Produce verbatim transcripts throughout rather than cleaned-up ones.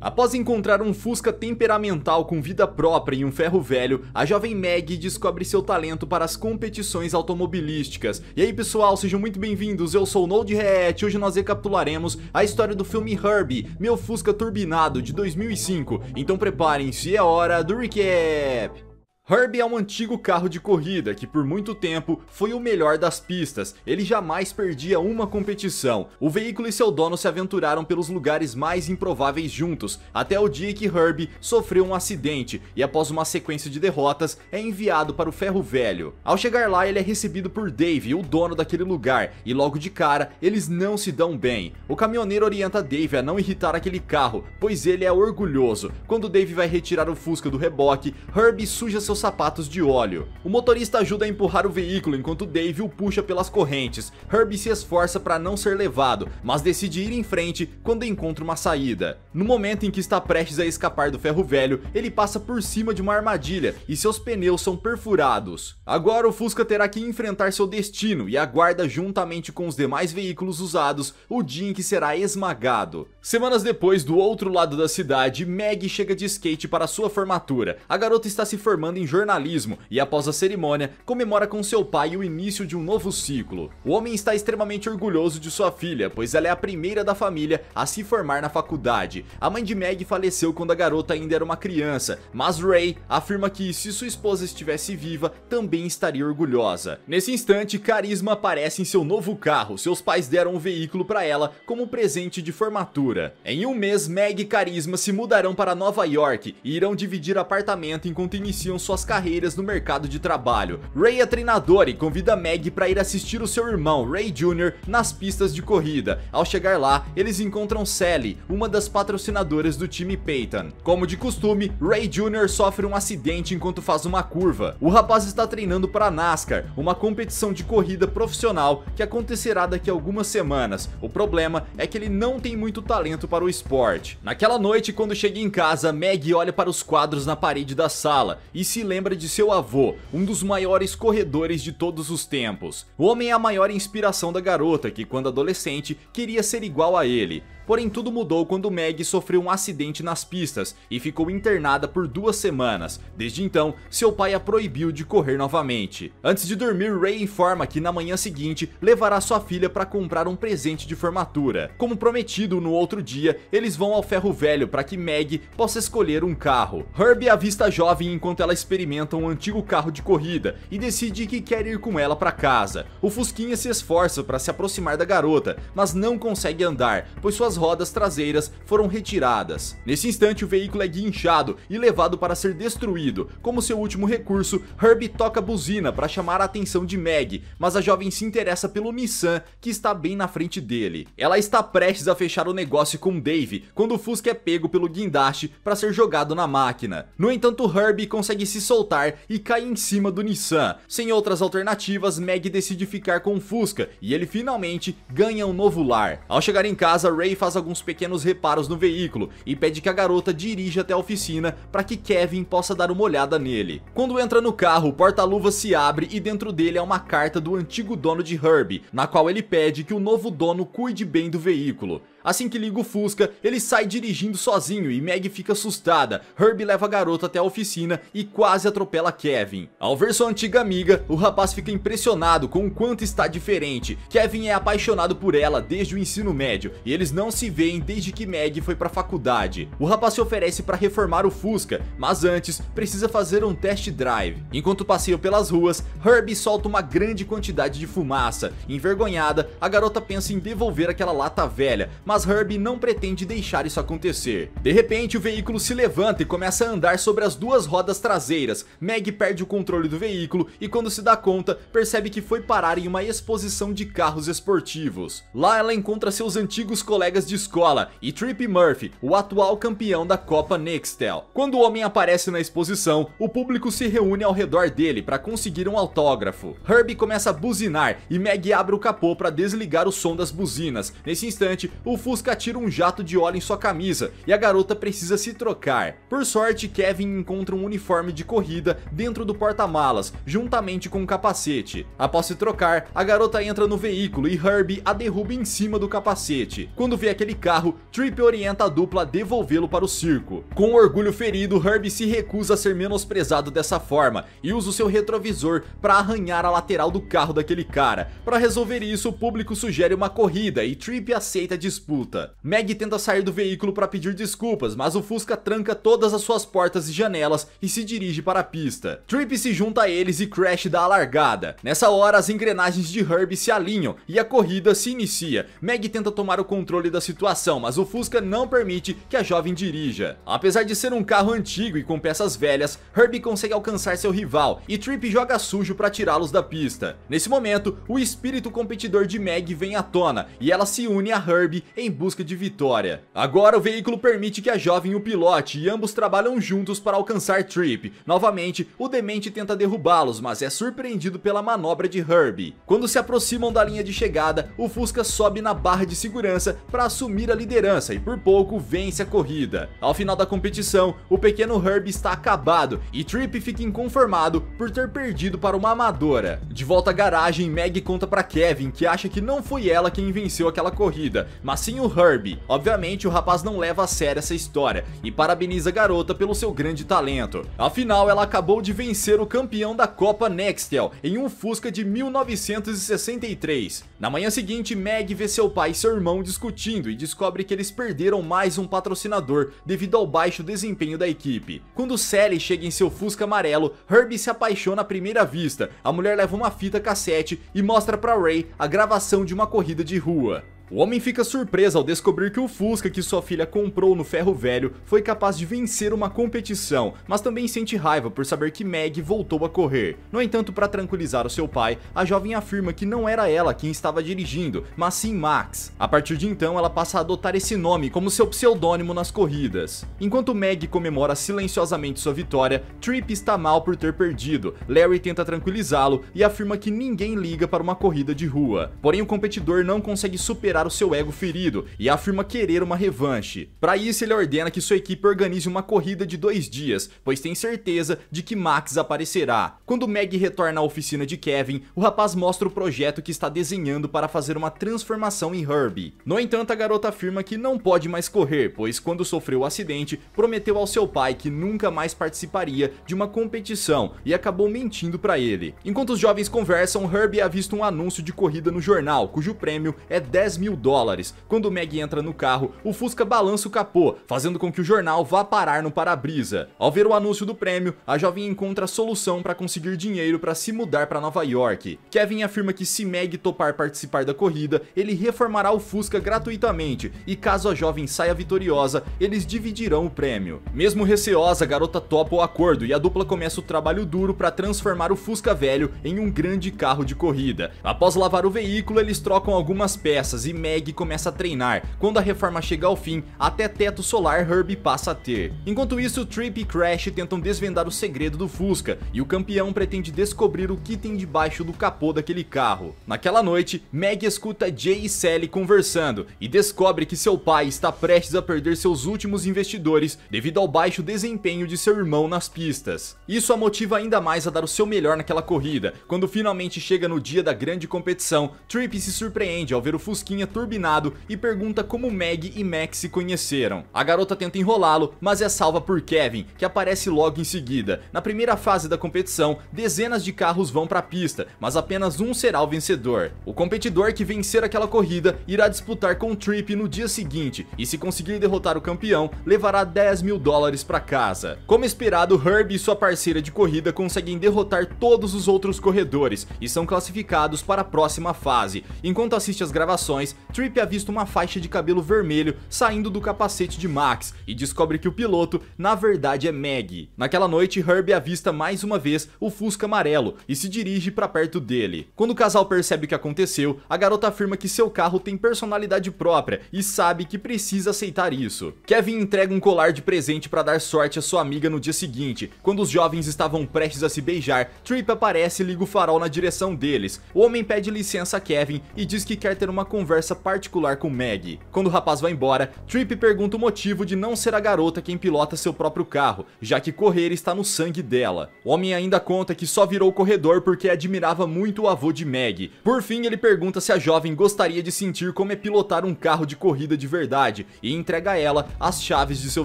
Após encontrar um Fusca temperamental com vida própria e um ferro velho, a jovem Maggie descobre seu talento para as competições automobilísticas. E aí pessoal, sejam muito bem-vindos, eu sou o Node Reet, hoje nós recapitularemos a história do filme Herbie, Meu Fusca Turbinado, de dois mil e cinco. Então preparem-se, é hora do recap! Herbie é um antigo carro de corrida que por muito tempo foi o melhor das pistas, ele jamais perdia uma competição. O veículo e seu dono se aventuraram pelos lugares mais improváveis juntos, até o dia que Herbie sofreu um acidente e após uma sequência de derrotas é enviado para o ferro velho. Ao chegar lá ele é recebido por Dave, o dono daquele lugar, e logo de cara eles não se dão bem. O caminhoneiro orienta Dave a não irritar aquele carro, pois ele é orgulhoso. Quando Dave vai retirar o Fusca do reboque, Herbie suja seus sapatos de óleo. O motorista ajuda a empurrar o veículo enquanto Dave o puxa pelas correntes. Herbie se esforça para não ser levado, mas decide ir em frente quando encontra uma saída. No momento em que está prestes a escapar do ferro velho, ele passa por cima de uma armadilha e seus pneus são perfurados. Agora o Fusca terá que enfrentar seu destino e aguarda juntamente com os demais veículos usados o dia em que será esmagado. Semanas depois, do outro lado da cidade, Maggie chega de skate para sua formatura. A garota está se formando em jornalismo e após a cerimônia comemora com seu pai o início de um novo ciclo. O homem está extremamente orgulhoso de sua filha, pois ela é a primeira da família a se formar na faculdade. A mãe de Maggie faleceu quando a garota ainda era uma criança, mas Ray afirma que se sua esposa estivesse viva, também estaria orgulhosa. Nesse instante, Carisma aparece em seu novo carro, seus pais deram um veículo para ela como presente de formatura. Em um mês, Maggie e Carisma se mudarão para Nova York e irão dividir apartamento enquanto iniciam sua suas carreiras no mercado de trabalho. Ray é treinador e convida Maggie para ir assistir o seu irmão, Ray Júnior, nas pistas de corrida. Ao chegar lá, eles encontram Sally, uma das patrocinadoras do time Peyton. Como de costume, Ray Júnior sofre um acidente enquanto faz uma curva. O rapaz está treinando para a NASCAR, uma competição de corrida profissional que acontecerá daqui a algumas semanas. O problema é que ele não tem muito talento para o esporte. Naquela noite, quando chega em casa, Maggie olha para os quadros na parede da sala e se lembra de seu avô, um dos maiores corredores de todos os tempos. O homem é a maior inspiração da garota, que quando adolescente queria ser igual a ele. Porém, tudo mudou quando Maggie sofreu um acidente nas pistas e ficou internada por duas semanas. Desde então, seu pai a proibiu de correr novamente. Antes de dormir, Ray informa que na manhã seguinte levará sua filha para comprar um presente de formatura. Como prometido, no outro dia, eles vão ao ferro velho para que Maggie possa escolher um carro. Herbie avista a jovem enquanto ela experimenta um antigo carro de corrida e decide que quer ir com ela para casa. O Fusquinha se esforça para se aproximar da garota, mas não consegue andar, pois suas rodas traseiras foram retiradas. Nesse instante, o veículo é guinchado e levado para ser destruído. Como seu último recurso, Herbie toca a buzina para chamar a atenção de Maggie, mas a jovem se interessa pelo Nissan, que está bem na frente dele. Ela está prestes a fechar o negócio com Dave, quando o Fusca é pego pelo guindaste para ser jogado na máquina. No entanto, Herbie consegue se soltar e cai em cima do Nissan. Sem outras alternativas, Maggie decide ficar com o Fusca e ele finalmente ganha um novo lar. Ao chegar em casa, Ray faz alguns pequenos reparos no veículo e pede que a garota dirija até a oficina para que Kevin possa dar uma olhada nele. Quando entra no carro, o porta-luva se abre e dentro dele é uma carta do antigo dono de Herbie, na qual ele pede que o novo dono cuide bem do veículo. Assim que liga o Fusca, ele sai dirigindo sozinho e Maggie fica assustada. Herbie leva a garota até a oficina e quase atropela Kevin. Ao ver sua antiga amiga, o rapaz fica impressionado com o quanto está diferente. Kevin é apaixonado por ela desde o ensino médio e eles não se veem desde que Maggie foi para a faculdade. O rapaz se oferece para reformar o Fusca, mas antes precisa fazer um test drive. Enquanto passeiam pelas ruas, Herbie solta uma grande quantidade de fumaça. Envergonhada, a garota pensa em devolver aquela lata velha, mas Herbie não pretende deixar isso acontecer. De repente, o veículo se levanta e começa a andar sobre as duas rodas traseiras. Maggie perde o controle do veículo e quando se dá conta, percebe que foi parar em uma exposição de carros esportivos. Lá ela encontra seus antigos colegas de escola e Tripp Murphy, o atual campeão da Copa Nextel. Quando o homem aparece na exposição, o público se reúne ao redor dele para conseguir um autógrafo. Herbie começa a buzinar e Maggie abre o capô para desligar o som das buzinas. Nesse instante, o Fusca atira um jato de óleo em sua camisa e a garota precisa se trocar. Por sorte, Kevin encontra um uniforme de corrida dentro do porta-malas, juntamente com um capacete. Após se trocar, a garota entra no veículo e Herbie a derruba em cima do capacete. Quando vê aquele carro, Tripp orienta a dupla a devolvê-lo para o circo. Com orgulho ferido, Herbie se recusa a ser menosprezado dessa forma e usa o seu retrovisor para arranhar a lateral do carro daquele cara. Para resolver isso, o público sugere uma corrida e Tripp aceita a disputa. Maggie tenta sair do veículo para pedir desculpas, mas o Fusca tranca todas as suas portas e janelas e se dirige para a pista. Tripp se junta a eles e Crash dá a largada. Nessa hora, as engrenagens de Herbie se alinham e a corrida se inicia. Maggie tenta tomar o controle da situação, mas o Fusca não permite que a jovem dirija. Apesar de ser um carro antigo e com peças velhas, Herbie consegue alcançar seu rival e Tripp joga sujo para tirá-los da pista. Nesse momento, o espírito competidor de Maggie vem à tona e ela se une a Herbie em busca de vitória. Agora o veículo permite que a jovem o pilote e ambos trabalham juntos para alcançar Tripp. Novamente, o demente tenta derrubá-los, mas é surpreendido pela manobra de Herbie. Quando se aproximam da linha de chegada, o Fusca sobe na barra de segurança para assumir a liderança e por pouco vence a corrida. Ao final da competição, o pequeno Herbie está acabado e Tripp fica inconformado por ter perdido para uma amadora. De volta à garagem, Maggie conta para Kevin que acha que não foi ela quem venceu aquela corrida, mas sim o Herbie. Obviamente o rapaz não leva a sério essa história e parabeniza a garota pelo seu grande talento. Afinal, ela acabou de vencer o campeão da Copa Nextel em um Fusca de mil novecentos e sessenta e três. Na manhã seguinte, Maggie vê seu pai e seu irmão discutindo e descobre que eles perderam mais um patrocinador devido ao baixo desempenho da equipe. Quando Sally chega em seu Fusca amarelo, Herbie se apaixona à primeira vista. A mulher leva uma fita cassete e mostra para Ray a gravação de uma corrida de rua. O homem fica surpreso ao descobrir que o Fusca que sua filha comprou no ferro velho foi capaz de vencer uma competição, mas também sente raiva por saber que Maggie voltou a correr. No entanto, para tranquilizar o seu pai, a jovem afirma que não era ela quem estava dirigindo, mas sim Max. A partir de então, ela passa a adotar esse nome como seu pseudônimo nas corridas. Enquanto Maggie comemora silenciosamente sua vitória, Tripp está mal por ter perdido. Larry tenta tranquilizá-lo e afirma que ninguém liga para uma corrida de rua. Porém, o competidor não consegue superar o seu ego ferido e afirma querer uma revanche. Para isso, ele ordena que sua equipe organize uma corrida de dois dias, pois tem certeza de que Max aparecerá. Quando Maggie retorna à oficina de Kevin, o rapaz mostra o projeto que está desenhando para fazer uma transformação em Herbie. No entanto, a garota afirma que não pode mais correr, pois quando sofreu o acidente, prometeu ao seu pai que nunca mais participaria de uma competição e acabou mentindo para ele. Enquanto os jovens conversam, Herbie avista um anúncio de corrida no jornal, cujo prêmio é dez mil dólares. Quando Maggie entra no carro, o Fusca balança o capô, fazendo com que o jornal vá parar no para-brisa. Ao ver o anúncio do prêmio, a jovem encontra a solução para conseguir dinheiro para se mudar para Nova York. Kevin afirma que se Maggie topar participar da corrida, ele reformará o Fusca gratuitamente e caso a jovem saia vitoriosa, eles dividirão o prêmio. Mesmo receosa, a garota topa o acordo e a dupla começa o trabalho duro para transformar o Fusca velho em um grande carro de corrida. Após lavar o veículo, eles trocam algumas peças e E Maggie começa a treinar. Quando a reforma chega ao fim, até teto solar Herbie passa a ter. Enquanto isso, Tripp e Crash tentam desvendar o segredo do Fusca e o campeão pretende descobrir o que tem debaixo do capô daquele carro. Naquela noite, Maggie escuta Jay e Sally conversando e descobre que seu pai está prestes a perder seus últimos investidores devido ao baixo desempenho de seu irmão nas pistas. Isso a motiva ainda mais a dar o seu melhor naquela corrida. Quando finalmente chega no dia da grande competição, Tripp se surpreende ao ver o Fusquinha turbinado e pergunta como Maggie e Max se conheceram. A garota tenta enrolá-lo, mas é salva por Kevin, que aparece logo em seguida. Na primeira fase da competição, dezenas de carros vão para a pista, mas apenas um será o vencedor. O competidor que vencer aquela corrida irá disputar com Tripp no dia seguinte e se conseguir derrotar o campeão, levará dez mil dólares para casa. Como esperado, Herbie e sua parceira de corrida conseguem derrotar todos os outros corredores e são classificados para a próxima fase. Enquanto assiste às gravações, Tripp avista uma faixa de cabelo vermelho saindo do capacete de Max e descobre que o piloto, na verdade, é Maggie. Naquela noite, Herbie avista mais uma vez o Fusca amarelo e se dirige para perto dele. Quando o casal percebe o que aconteceu, a garota afirma que seu carro tem personalidade própria e sabe que precisa aceitar isso. Kevin entrega um colar de presente para dar sorte a sua amiga no dia seguinte. Quando os jovens estavam prestes a se beijar, Tripp aparece e liga o farol na direção deles. O homem pede licença a Kevin e diz que quer ter uma conversa conversa particular com Maggie. Quando o rapaz vai embora, Tripp pergunta o motivo de não ser a garota quem pilota seu próprio carro, já que correr está no sangue dela. O homem ainda conta que só virou corredor porque admirava muito o avô de Maggie. Por fim, ele pergunta se a jovem gostaria de sentir como é pilotar um carro de corrida de verdade e entrega a ela as chaves de seu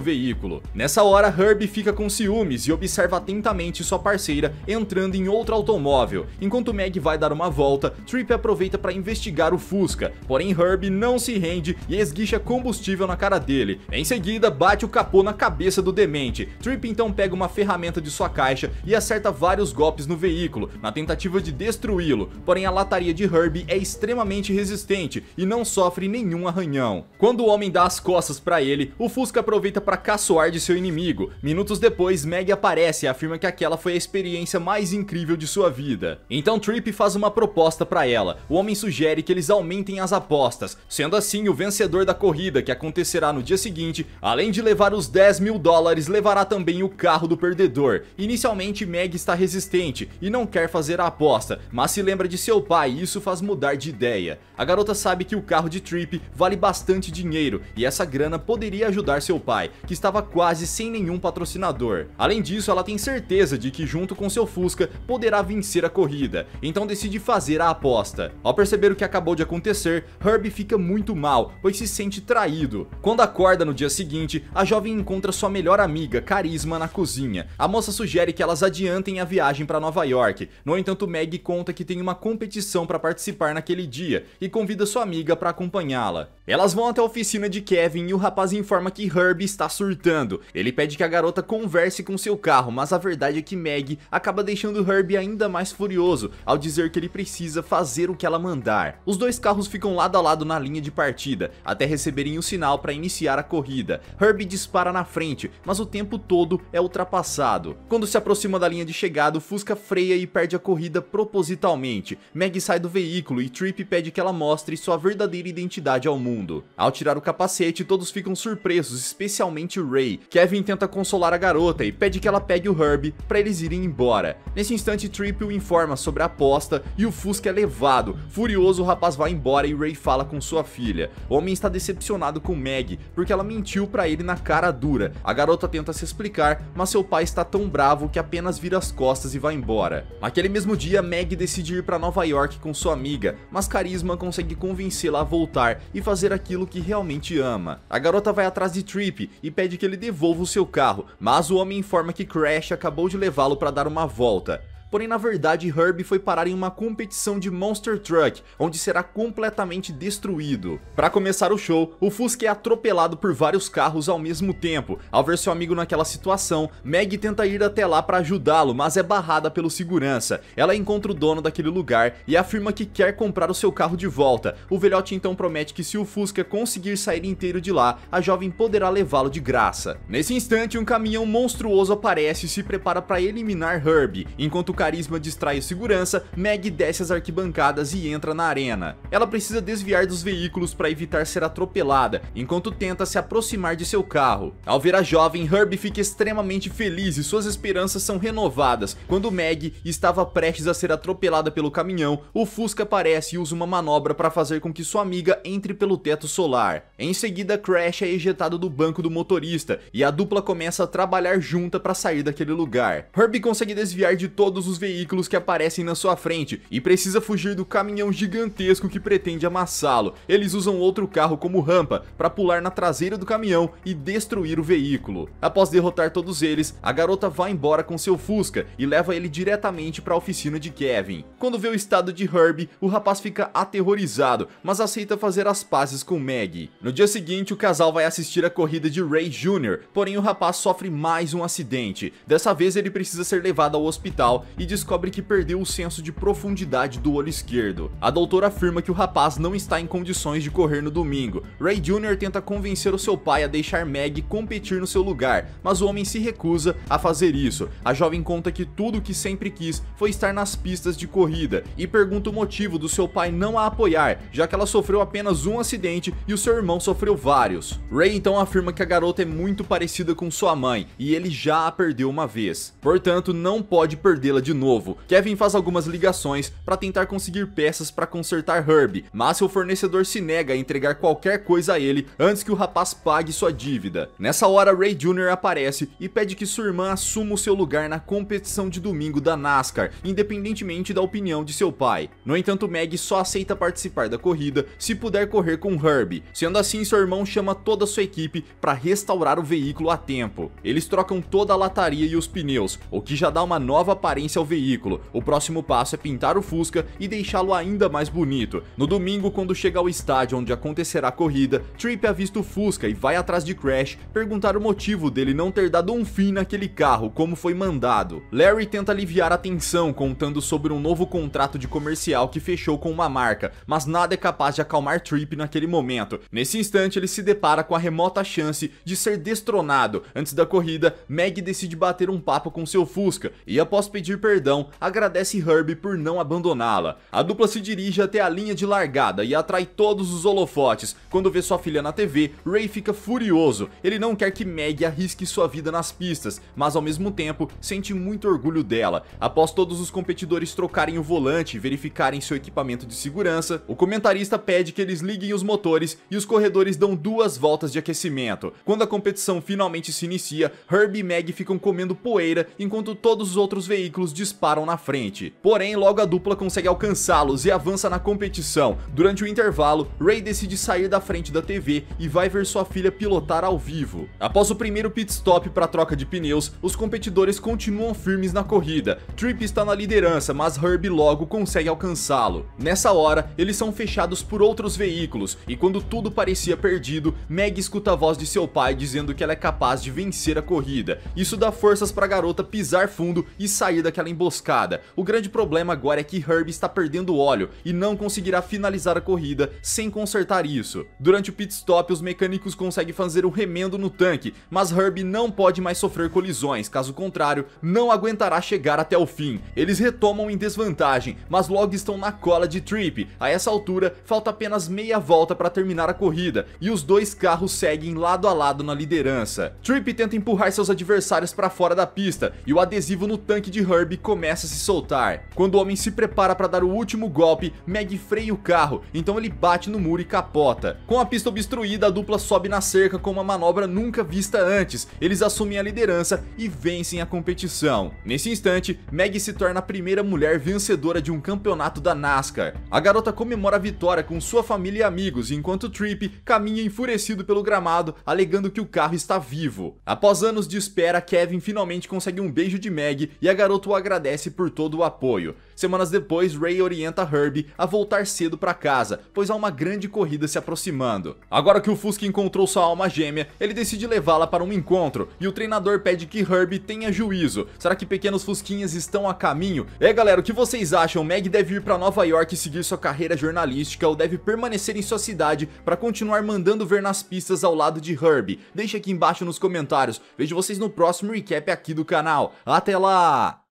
veículo. Nessa hora, Herbie fica com ciúmes e observa atentamente sua parceira entrando em outro automóvel. Enquanto Maggie vai dar uma volta, Tripp aproveita para investigar o Fusca, porém Herbie não se rende e esguicha combustível na cara dele. Em seguida, bate o capô na cabeça do demente. Tripp então pega uma ferramenta de sua caixa e acerta vários golpes no veículo, na tentativa de destruí-lo, porém a lataria de Herbie é extremamente resistente e não sofre nenhum arranhão. Quando o homem dá as costas para ele, o Fusca aproveita para caçoar de seu inimigo. Minutos depois, Maggie aparece e afirma que aquela foi a experiência mais incrível de sua vida. Então Tripp faz uma proposta para ela. O homem sugere que eles aumentem as apostas, sendo assim o vencedor da corrida, que acontecerá no dia seguinte, além de levar os dez mil dólares, levará também o carro do perdedor. Inicialmente Maggie está resistente e não quer fazer a aposta, mas se lembra de seu pai e isso faz mudar de ideia. A garota sabe que o carro de Tripp vale bastante dinheiro e essa grana poderia ajudar seu pai, que estava quase sem nenhum patrocinador. Além disso, ela tem certeza de que junto com seu Fusca poderá vencer a corrida, então decide fazer a aposta. Ao perceber o que acabou de acontecer, Herbie fica muito mal, pois se sente traído. Quando acorda no dia seguinte, a jovem encontra sua melhor amiga, Carisma, na cozinha. A moça sugere que elas adiantem a viagem para Nova York. No entanto, Maggie conta que tem uma competição para participar naquele dia e convida sua amiga para acompanhá-la. Elas vão até a oficina de Kevin e o rapaz informa que Herbie está surtando. Ele pede que a garota converse com seu carro, mas a verdade é que Maggie acaba deixando Herbie ainda mais furioso ao dizer que ele precisa fazer o que ela mandar. Os dois carros ficam lado a lado na linha de partida, até receberem o sinal para iniciar a corrida. Herbie dispara na frente, mas o tempo todo é ultrapassado. Quando se aproxima da linha de chegada, o Fusca freia e perde a corrida propositalmente. Maggie sai do veículo e Tripp pede que ela mostre sua verdadeira identidade ao mundo. Ao tirar o capacete, todos ficam surpresos, especialmente o Ray. Kevin tenta consolar a garota e pede que ela pegue o Herbie para eles irem embora. Nesse instante, Tripp o informa sobre a aposta e o Fusca é levado. Furioso, o rapaz vai embora e Ray fala com sua filha. O homem está decepcionado com Maggie, porque ela mentiu para ele na cara dura. A garota tenta se explicar, mas seu pai está tão bravo que apenas vira as costas e vai embora. Naquele mesmo dia, Maggie decide ir para Nova York com sua amiga, mas Carisma consegue convencê-la a voltar e fazer aquilo que realmente ama. A garota vai atrás de Tripp e pede que ele devolva o seu carro, mas o homem informa que Crash acabou de levá-lo para dar uma volta. Porém, na verdade, Herbie foi parar em uma competição de Monster Truck, onde será completamente destruído. Para começar o show, o Fusca é atropelado por vários carros ao mesmo tempo. Ao ver seu amigo naquela situação, Maggie tenta ir até lá para ajudá-lo, mas é barrada pelo segurança. Ela encontra o dono daquele lugar e afirma que quer comprar o seu carro de volta. O velhote então promete que se o Fusca conseguir sair inteiro de lá, a jovem poderá levá-lo de graça. Nesse instante, um caminhão monstruoso aparece e se prepara para eliminar Herbie. Enquanto Carisma distrai o segurança, Maggie desce as arquibancadas e entra na arena. Ela precisa desviar dos veículos para evitar ser atropelada, enquanto tenta se aproximar de seu carro. Ao ver a jovem, Herbie fica extremamente feliz e suas esperanças são renovadas. Quando Maggie estava prestes a ser atropelada pelo caminhão, o Fusca aparece e usa uma manobra para fazer com que sua amiga entre pelo teto solar. Em seguida, Crash é ejetado do banco do motorista e a dupla começa a trabalhar junta para sair daquele lugar. Herbie consegue desviar de todos os veículos que aparecem na sua frente e precisa fugir do caminhão gigantesco que pretende amassá-lo. Eles usam outro carro como rampa para pular na traseira do caminhão e destruir o veículo. Após derrotar todos eles, a garota vai embora com seu Fusca e leva ele diretamente para a oficina de Kevin. Quando vê o estado de Herbie, o rapaz fica aterrorizado, mas aceita fazer as pazes com Maggie. No dia seguinte, o casal vai assistir a corrida de Ray Júnior, porém o rapaz sofre mais um acidente. Dessa vez ele precisa ser levado ao hospital e descobre que perdeu o senso de profundidade do olho esquerdo. A doutora afirma que o rapaz não está em condições de correr no domingo. Ray Júnior tenta convencer o seu pai a deixar Maggie competir no seu lugar, mas o homem se recusa a fazer isso. A jovem conta que tudo o que sempre quis foi estar nas pistas de corrida e pergunta o motivo do seu pai não a apoiar, já que ela sofreu apenas um acidente e o seu irmão sofreu vários. Ray então afirma que a garota é muito parecida com sua mãe e ele já a perdeu uma vez, portanto não pode perdê-la de novo. Kevin faz algumas ligações para tentar conseguir peças para consertar Herbie, mas seu fornecedor se nega a entregar qualquer coisa a ele antes que o rapaz pague sua dívida. Nessa hora, Ray Júnior aparece e pede que sua irmã assuma o seu lugar na competição de domingo da NASCAR, independentemente da opinião de seu pai. No entanto, Maggie só aceita participar da corrida se puder correr com Herbie. Sendo assim, seu irmão chama toda a sua equipe para restaurar o veículo a tempo. Eles trocam toda a lataria e os pneus, o que já dá uma nova aparência ao veículo. O próximo passo é pintar o Fusca e deixá-lo ainda mais bonito. No domingo, quando chega ao estádio onde acontecerá a corrida, Tripp avista o Fusca e vai atrás de Crash perguntar o motivo dele não ter dado um fim naquele carro, como foi mandado. Larry tenta aliviar a tensão contando sobre um novo contrato de comercial que fechou com uma marca, mas nada é capaz de acalmar Tripp naquele momento. Nesse instante, ele se depara com a remota chance de ser destronado. Antes da corrida, Maggie decide bater um papo com seu Fusca e, após pedir perdão, agradece Herbie por não abandoná-la. A dupla se dirige até a linha de largada e atrai todos os holofotes. Quando vê sua filha na T V, Ray fica furioso. Ele não quer que Maggie arrisque sua vida nas pistas, mas ao mesmo tempo sente muito orgulho dela. Após todos os competidores trocarem o volante e verificarem seu equipamento de segurança, o comentarista pede que eles liguem os motores e os corredores dão duas voltas de aquecimento. Quando a competição finalmente se inicia, Herbie e Maggie ficam comendo poeira enquanto todos os outros veículos disparam na frente. Porém, logo a dupla consegue alcançá-los e avança na competição. Durante o intervalo, Ray decide sair da frente da T V e vai ver sua filha pilotar ao vivo. Após o primeiro pit stop para troca de pneus, os competidores continuam firmes na corrida. Tripp está na liderança, mas Herbie logo consegue alcançá-lo. Nessa hora, eles são fechados por outros veículos e, quando tudo parecia perdido, Maggie escuta a voz de seu pai dizendo que ela é capaz de vencer a corrida. Isso dá forças para a garota pisar fundo e sair daquela emboscada. O grande problema agora é que Herbie está perdendo óleo e não conseguirá finalizar a corrida sem consertar isso. Durante o pit stop, os mecânicos conseguem fazer um remendo no tanque, mas Herbie não pode mais sofrer colisões, caso contrário, não aguentará chegar até o fim. Eles retomam em desvantagem, mas logo estão na cola de Tripp. A essa altura, falta apenas meia volta para terminar a corrida e os dois carros seguem lado a lado na liderança. Tripp tenta empurrar seus adversários para fora da pista e o adesivo no tanque de Herbie começa a se soltar. Quando o homem se prepara para dar o último golpe, Maggie freia o carro, então ele bate no muro e capota. Com a pista obstruída, a dupla sobe na cerca com uma manobra nunca vista antes. Eles assumem a liderança e vencem a competição. Nesse instante, Maggie se torna a primeira mulher vencedora de um campeonato da NASCAR. A garota comemora a vitória com sua família e amigos, enquanto Tripp caminha enfurecido pelo gramado, alegando que o carro está vivo. Após anos de espera, Kevin finalmente consegue um beijo de Maggie e a garota o agradece por todo o apoio. Semanas depois, Ray orienta Herbie a voltar cedo para casa, pois há uma grande corrida se aproximando. Agora que o Fusca encontrou sua alma gêmea, ele decide levá-la para um encontro, e o treinador pede que Herbie tenha juízo. Será que pequenos fusquinhas estão a caminho? É galera, o que vocês acham? Maggie deve ir para Nova York e seguir sua carreira jornalística ou deve permanecer em sua cidade para continuar mandando ver nas pistas ao lado de Herbie? Deixa aqui embaixo nos comentários. Vejo vocês no próximo recap aqui do canal. Até lá!